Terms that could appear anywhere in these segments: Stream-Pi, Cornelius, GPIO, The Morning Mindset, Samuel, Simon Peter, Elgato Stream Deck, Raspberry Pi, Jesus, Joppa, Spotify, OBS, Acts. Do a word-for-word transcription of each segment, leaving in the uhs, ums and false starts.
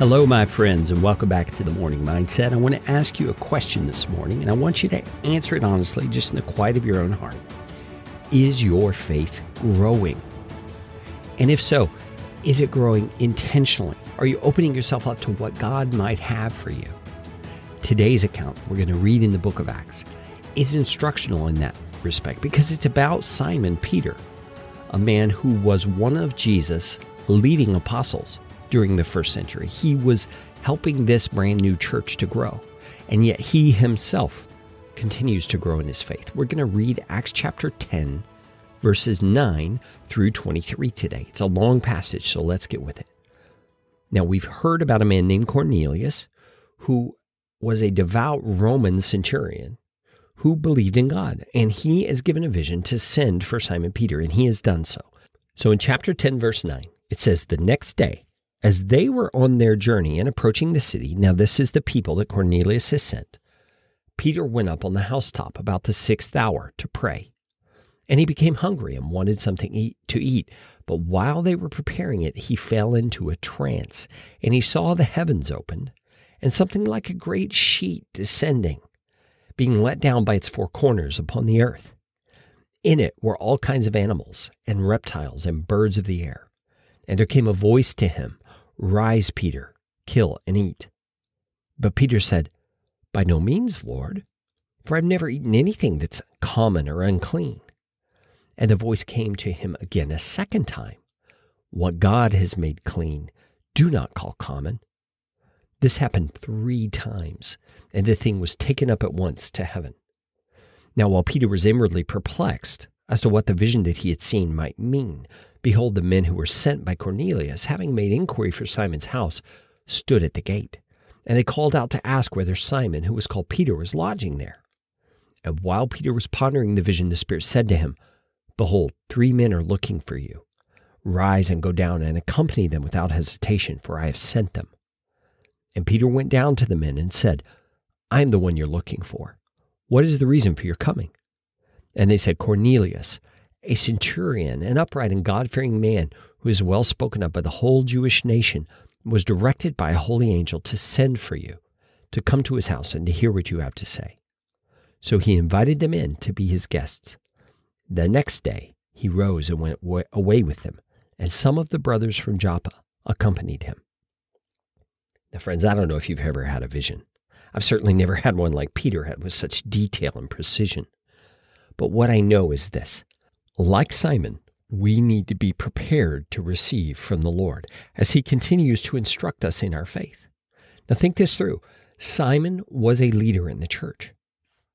Hello, my friends, and welcome back to The Morning Mindset. I want to ask you a question this morning, and I want you to answer it honestly, just in the quiet of your own heart. Is your faith growing? And if so, is it growing intentionally? Are you opening yourself up to what God might have for you? Today's account, we're going to read in the book of Acts, is instructional in that respect because it's about Simon Peter, a man who was one of Jesus' leading apostles. During the first century, he was helping this brand new church to grow, and yet he himself continues to grow in his faith. We're going to read Acts chapter ten, verses nine through twenty-three today. It's a long passage, so let's get with it. Now, we've heard about a man named Cornelius, who was a devout Roman centurion who believed in God, and he is given a vision to send for Simon Peter, and he has done so. So in chapter ten, verse nine, it says, "The next day, as they were on their journey and approaching the city," now this is the people that Cornelius has sent, "Peter went up on the housetop about the sixth hour to pray. And he became hungry and wanted something eat, to eat. But while they were preparing it, he fell into a trance, and he saw the heavens opened, and something like a great sheet descending, being let down by its four corners upon the earth. In it were all kinds of animals and reptiles and birds of the air. And there came a voice to him, 'Rise, Peter, kill and eat.' But Peter said, 'By no means, Lord, for I've never eaten anything that's common or unclean.' And the voice came to him again a second time, 'What God has made clean, do not call common.' This happened three times, and the thing was taken up at once to heaven. Now, while Peter was inwardly perplexed as to what the vision that he had seen might mean, behold, the men who were sent by Cornelius, having made inquiry for Simon's house, stood at the gate. And they called out to ask whether Simon, who was called Peter, was lodging there. And while Peter was pondering the vision, the Spirit said to him, 'Behold, three men are looking for you. Rise and go down and accompany them without hesitation, for I have sent them.' And Peter went down to the men and said, 'I am the one you're looking for. What is the reason for your coming?' And they said, 'Cornelius, a centurion, an upright and God-fearing man, who is well spoken of by the whole Jewish nation, was directed by a holy angel to send for you, to come to his house and to hear what you have to say.' So he invited them in to be his guests. The next day he rose and went away with them, and some of the brothers from Joppa accompanied him." Now, friends, I don't know if you've ever had a vision. I've certainly never had one like Peter had with such detail and precision. But what I know is this: like Simon, we need to be prepared to receive from the Lord as he continues to instruct us in our faith. Now think this through. Simon was a leader in the church.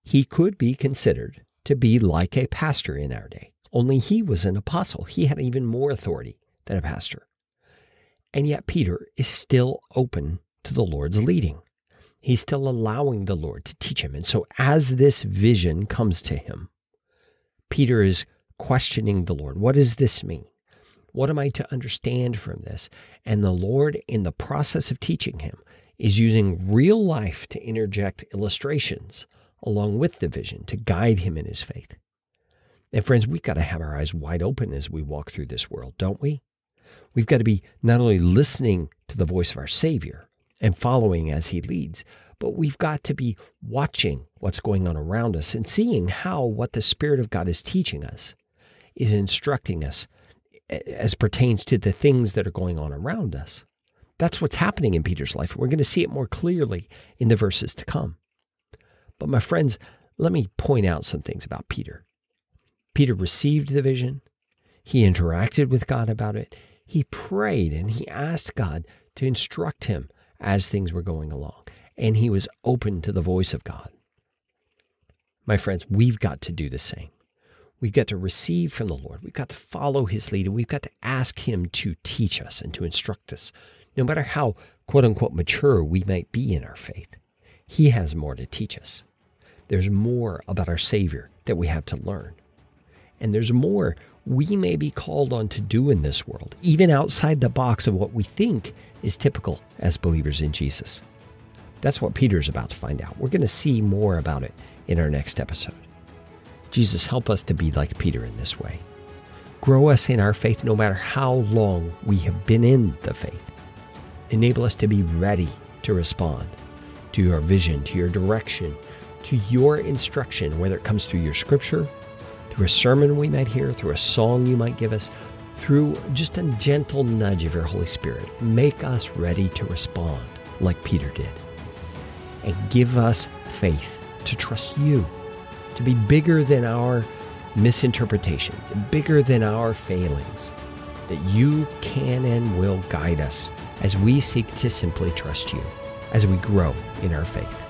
He could be considered to be like a pastor in our day, only he was an apostle. He had even more authority than a pastor. And yet Peter is still open to the Lord's leading. He's still allowing the Lord to teach him. And so as this vision comes to him, Peter is questioning the Lord. What does this mean? What am I to understand from this? And the Lord, in the process of teaching him, is using real life to interject illustrations along with the vision to guide him in his faith. And friends, we've got to have our eyes wide open as we walk through this world, don't we? We've got to be not only listening to the voice of our Savior and following as he leads, but we've got to be watching what's going on around us and seeing how what the Spirit of God is teaching us is instructing us as pertains to the things that are going on around us. That's what's happening in Peter's life. We're going to see it more clearly in the verses to come. But my friends, let me point out some things about Peter. Peter received the vision. He interacted with God about it. He prayed and he asked God to instruct him as things were going along. And he was open to the voice of God. My friends, we've got to do the same. We've got to receive from the Lord. We've got to follow his lead, and we've got to ask him to teach us and to instruct us. No matter how, quote unquote, mature we might be in our faith, he has more to teach us. There's more about our Savior that we have to learn. And there's more we may be called on to do in this world, even outside the box of what we think is typical as believers in Jesus. That's what Peter's about to find out. We're going to see more about it in our next episode. Jesus, help us to be like Peter in this way. Grow us in our faith no matter how long we have been in the faith. Enable us to be ready to respond to your vision, to your direction, to your instruction, whether it comes through your scripture, through a sermon we might hear, through a song you might give us, through just a gentle nudge of your Holy Spirit. Make us ready to respond like Peter did. And give us faith to trust you, to be bigger than our misinterpretations, bigger than our failings, that you can and will guide us as we seek to simply trust you, as we grow in our faith.